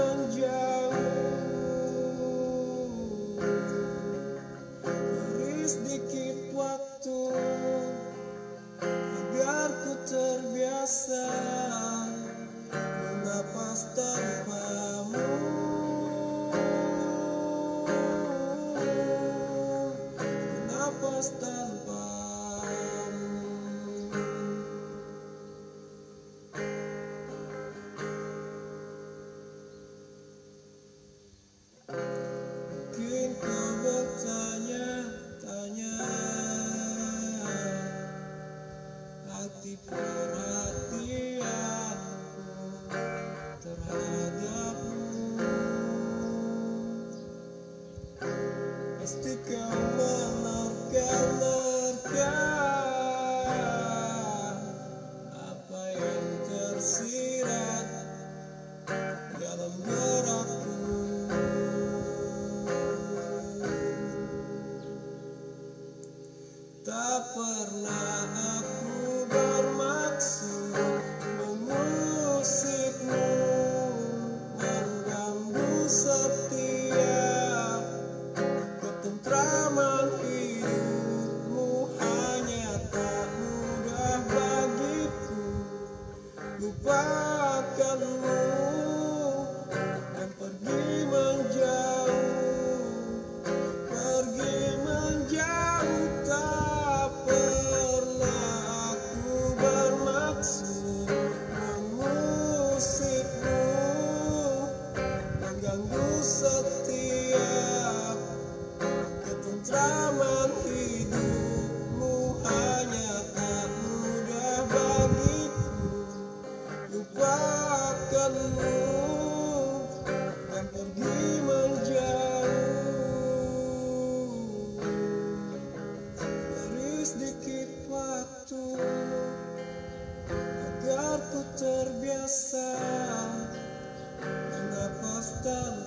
menjauh, beri sedikit waktu agar ku terbiasa bernapas tanpamu. Mungkin kau bertanya-tanya, hati perhatianku terhadapmu. Pasti kau menerka-nerka apa yang tersirat dalam gerakku. Tak pernah aku bermaksud mengusikmu, mengganggu setiap ketentraman hidupmu. Hanya tak mudah bagiku lupakanmu dan pergi menjauh, pergi menjauh. Mengganggu setiap ketentraman hidupmu, hanya tak mudah bagiku lupakanmu dan pergi menjauh. Beri sedikit waktu agar ku terbiasa. Stop.